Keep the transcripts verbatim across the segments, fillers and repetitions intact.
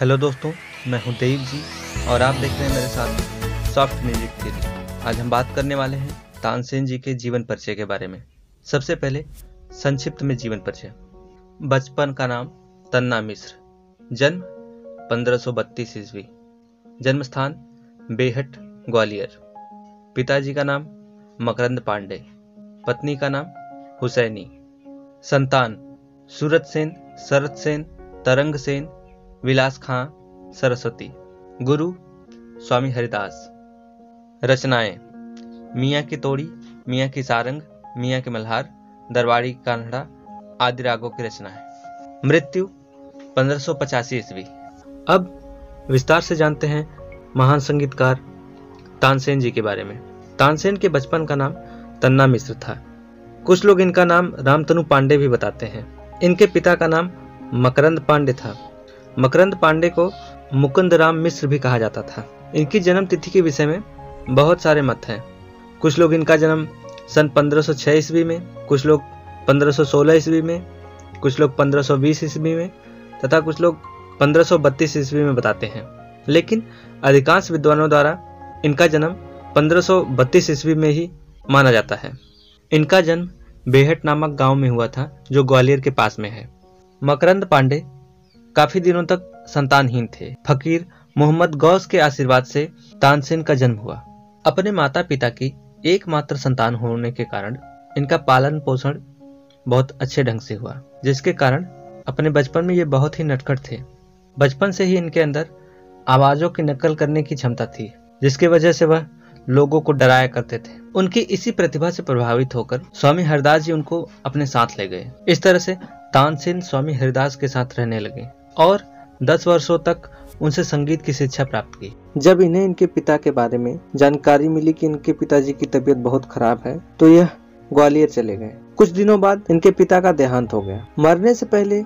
Hello दोस्तों, मैं हूं देव जी और आप देख रहे हैं मेरे साथ सॉफ्ट म्यूजिक के लिए। आज हम बात करने वाले हैं तानसेन जी के जीवन परिचय के बारे में। सबसे पहले संक्षिप्त में जीवन परिचय। बचपन का नाम तन्ना मिश्र, जन्म पंद्रह सौ बत्तीस ईस्वी, जन्म स्थान बेहट ग्वालियर। पिताजी का नाम मकरंद पांडे, पत्नी का नाम हुसैनी। संतान सूरत सेन, शरत सेन, तरंग सेन, विलास खां, सरस्वती। गुरु स्वामी हरिदास। रचनाएं मिया की तोड़ी, मिया की सारंग, मिया की मल्हार, दरबारी कानड़ा आदि रागों की रचना है। मृत्यु पंद्रह सौ पचासी ईस्वी। अब विस्तार से जानते हैं महान संगीतकार तानसेन जी के बारे में। तानसेन के बचपन का नाम तन्ना मिश्र था। कुछ लोग इनका नाम रामतनु पांडे भी बताते हैं। इनके पिता का नाम मकरंद पांडे था। मकरंद पांडे को मुकुंदराम मिश्र भी कहा जाता था। इनकी जन्म तिथि के विषय में बहुत सारे मत हैं। कुछ लोग इनका जन्म सन पंद्रह सौ छह ईस्वी में, कुछ लोग पंद्रह सौ सोलह ईस्वी में, कुछ लोग पंद्रह सौ बीस ईस्वी में तथा कुछ लोग पंद्रह सौ बत्तीस ईस्वी में बताते हैं, लेकिन अधिकांश विद्वानों द्वारा इनका जन्म पंद्रह सौ बत्तीस ईस्वी में ही माना जाता है। इनका जन्म बेहट नामक गाँव में हुआ था जो ग्वालियर के पास में है। मकरंद पांडे काफी दिनों तक संतानहीन थे। फकीर मोहम्मद गौस के आशीर्वाद से तानसेन का जन्म हुआ। अपने माता पिता की एकमात्र संतान होने के कारण इनका पालन पोषण बहुत अच्छे ढंग से हुआ, जिसके कारण अपने बचपन में ये बहुत ही नटखट थे। बचपन से ही इनके अंदर आवाजों की नकल करने की क्षमता थी, जिसके वजह से वह लोगों को डराया करते थे। उनकी इसी प्रतिभा से प्रभावित होकर स्वामी हरिदास जी उनको अपने साथ ले गए। इस तरह से तानसेन स्वामी हरिदास के साथ रहने लगे और दस वर्षों तक उनसे संगीत की शिक्षा प्राप्त की। जब इन्हें इनके पिता के बारे में जानकारी मिली कि इनके पिताजी की तबीयत बहुत खराब है, तो यह ग्वालियर चले गए। कुछ दिनों बाद इनके पिता का देहांत हो गया। मरने से पहले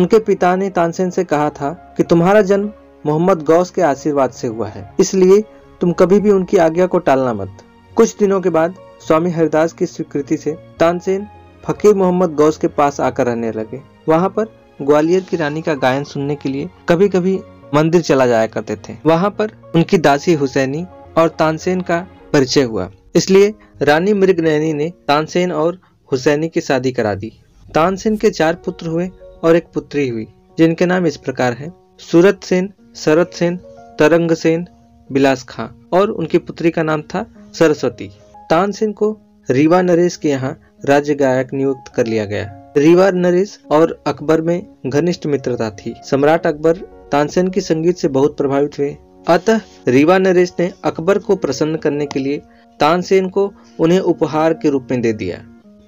उनके पिता ने तानसेन से कहा था कि तुम्हारा जन्म मोहम्मद गौस के आशीर्वाद से हुआ है, इसलिए तुम कभी भी उनकी आज्ञा को टालना मत। कुछ दिनों के बाद स्वामी हरिदास की स्वीकृति से तानसेन फकीर मोहम्मद गौस के पास आकर रहने लगे। वहाँ पर ग्वालियर की रानी का गायन सुनने के लिए कभी कभी मंदिर चला जाया करते थे। वहाँ पर उनकी दासी हुसैनी और तानसेन का परिचय हुआ, इसलिए रानी मृगनैनी ने तानसेन और हुसैनी की शादी करा दी। तानसेन के चार पुत्र हुए और एक पुत्री हुई, जिनके नाम इस प्रकार हैं: सूरत सेन, शरत सेन, तरंग सेन, बिलास खां, और उनकी पुत्री का नाम था सरस्वती। तानसेन को रीवा नरेश के यहाँ राज्य गायक नियुक्त कर लिया गया। रीवा नरेश और अकबर में घनिष्ठ मित्रता थी। सम्राट अकबर तानसेन की संगीत से बहुत प्रभावित हुए, अतः रीवा नरेश ने अकबर को प्रसन्न करने के लिए तानसेन को उन्हें उपहार के रूप में दे दिया।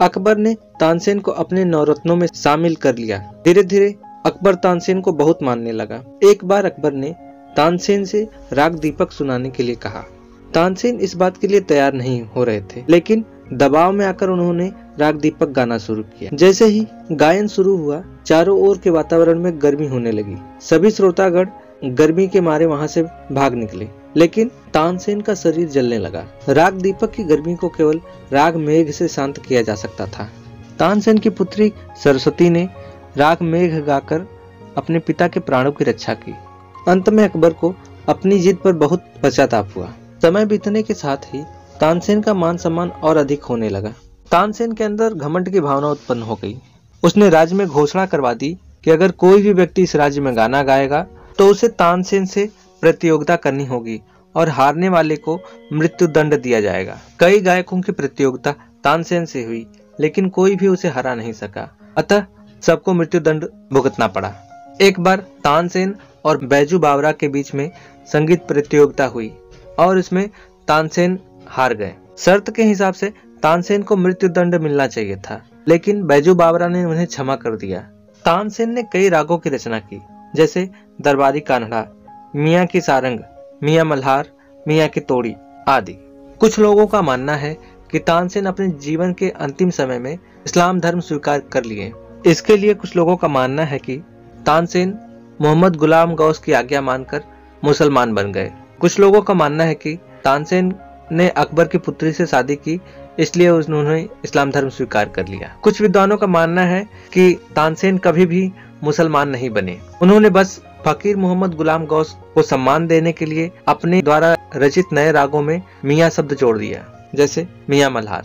अकबर ने तानसेन को अपने नवरत्नों में शामिल कर लिया। धीरे धीरे अकबर तानसेन को बहुत मानने लगा। एक बार अकबर ने तानसेन से राग दीपक सुनाने के लिए कहा। तानसेन इस बात के लिए तैयार नहीं हो रहे थे, लेकिन दबाव में आकर उन्होंने राग दीपक गाना शुरू किया। जैसे ही गायन शुरू हुआ, चारों ओर के वातावरण में गर्मी होने लगी। सभी श्रोतागण गर्मी के मारे वहां से भाग निकले, लेकिन तानसेन का शरीर जलने लगा। राग दीपक की गर्मी को केवल राग मेघ से शांत किया जा सकता था। तानसेन की पुत्री सरस्वती ने राग मेघ गाकर अपने पिता के प्राणों की रक्षा की। अंत में अकबर को अपनी जिद पर बहुत पश्चाताप हुआ। समय बीतने के साथ ही तानसेन का मान सम्मान और अधिक होने लगा। तानसेन के अंदर घमंड की भावना उत्पन्न हो गई। उसने राज्य में घोषणा करवा दी कि अगर कोई भी व्यक्ति इस राज्य में गाना गाएगा तो उसे तानसेन से प्रतियोगिता करनी होगी और हारने वाले को मृत्यु दंड दिया जाएगा। कई गायकों की प्रतियोगिता तानसेन से हुई, लेकिन कोई भी उसे हरा नहीं सका, अतः सबको मृत्यु दंड भुगतना पड़ा। एक बार तानसेन और बैजू बावरा के बीच में संगीत प्रतियोगिता हुई और इसमें तानसेन हार गए। शर्त के हिसाब से तानसेन को मृत्यु दंड मिलना चाहिए था, लेकिन बैजू बावरा ने उन्हें क्षमा कर दिया। तानसेन ने कई रागों की रचना की, जैसे दरबारी कानड़ा, मिया की सारंग, मिया मल्हार, मिया की तोड़ी आदि। कुछ लोगों का मानना है कि तानसेन अपने जीवन के अंतिम समय में इस्लाम धर्म स्वीकार कर लिए। इसके लिए कुछ लोगों का मानना है कि तानसेन मोहम्मद गुलाम गौस की आज्ञा मानकर मुसलमान बन गए। कुछ लोगों का मानना है कि तानसेन ने अकबर की पुत्री से शादी की, इसलिए उन्होंने इस्लाम धर्म स्वीकार कर लिया। कुछ विद्वानों का मानना है कि तानसेन कभी भी मुसलमान नहीं बने, उन्होंने बस फकीर मोहम्मद गुलाम गौस को सम्मान देने के लिए अपने द्वारा रचित नए रागों में मियाँ शब्द जोड़ दिया, जैसे मिया मल्हार,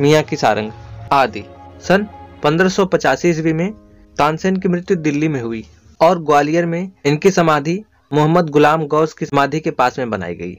मिया की सारंग आदि। सन पंद्रह सौ पचासी ईस्वी में तानसेन की मृत्यु दिल्ली में हुई और ग्वालियर में इनकी समाधि मोहम्मद गुलाम गौस की समाधि के पास में बनाई गई।